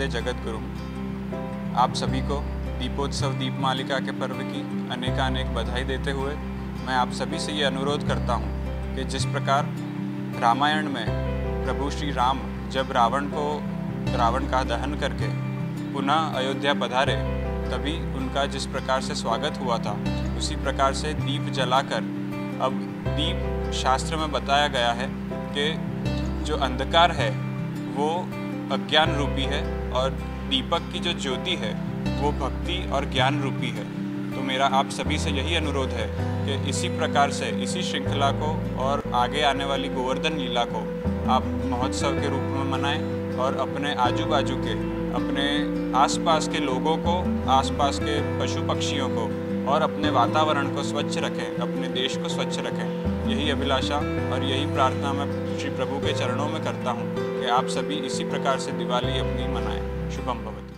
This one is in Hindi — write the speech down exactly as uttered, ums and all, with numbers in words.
वंदे जगत गुरु। आप सभी को दीपोत्सव दीपमालिका के पर्व की अनेकानेक बधाई देते हुए मैं आप सभी से ये अनुरोध करता हूँ कि जिस प्रकार रामायण में प्रभु श्री राम जब रावण को रावण का दहन करके पुनः अयोध्या पधारे तभी उनका जिस प्रकार से स्वागत हुआ था उसी प्रकार से दीप जलाकर। अब दीप शास्त्र में बताया गया है कि जो अंधकार है वो अज्ञान रूपी है और दीपक की जो ज्योति है वो भक्ति और ज्ञान रूपी है। तो मेरा आप सभी से यही अनुरोध है कि इसी प्रकार से इसी श्रृंखला को और आगे आने वाली गोवर्धन लीला को आप महोत्सव के रूप में मनाएं और अपने आजू बाजू के, अपने आसपास के लोगों को, आसपास के पशु पक्षियों को और अपने वातावरण को स्वच्छ रखें, अपने देश को स्वच्छ रखें। यही अभिलाषा और यही प्रार्थना मैं श्री प्रभु के चरणों में करता हूँ कि आप सभी इसी प्रकार से दिवाली अपनी मनाएं। शुभम भवतु।